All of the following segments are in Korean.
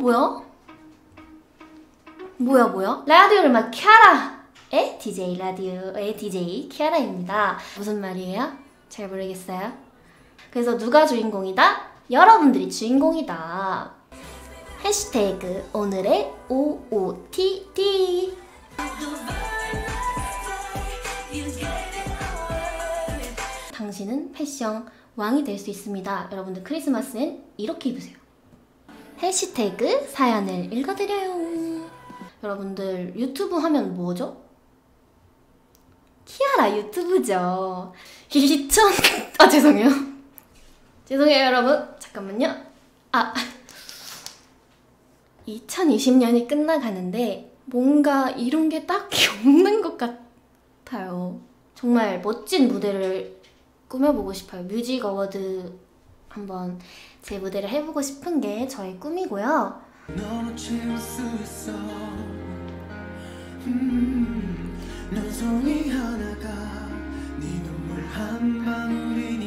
뭐야? 뭐야? 라디오를 막 키아라의 DJ 라디오의 DJ 키아라입니다. 무슨 말이에요? 잘 모르겠어요. 그래서 누가 주인공이다? 여러분들이 주인공이다. 해시태그 오늘의 OOTD. 당신은 패션 왕이 될 수 있습니다. 여러분들 크리스마스엔 이렇게 입으세요. 해시태그 사연을 읽어드려요. 여러분들 유튜브 하면 뭐죠? 키아라 유튜브죠. 2000... 아 죄송해요. 죄송해요 여러분. 잠깐만요. 2020년이 끝나가는데 뭔가 이런 게 딱히 없는 것 같아요. 정말 멋진 무대를 꾸며보고 싶어요. 뮤직 어워드 한번 제 무대를 해보고 싶은 게 저의 꿈이고요.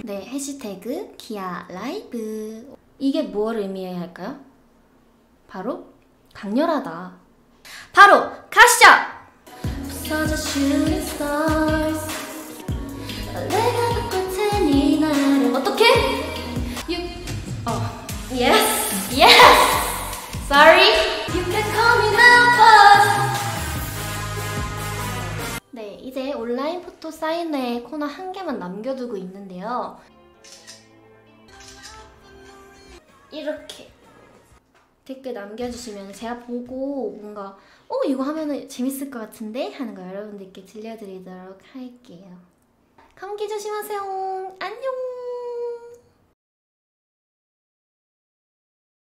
네, 해시태그 키아 라이브. 이게 뭘 의미해야 할까요? 바로 강렬하다. 바로 가시죠! 어떻게? 네, 이제 온라인 포토 사인회 코너 한 개만 남겨두고 있는데요. 이렇게 댓글 남겨주시면 제가 보고 뭔가 이거 하면은 재밌을 것 같은데? 하는 거 여러분들께 들려드리도록 할게요. 감기 조심하세요. 안녕.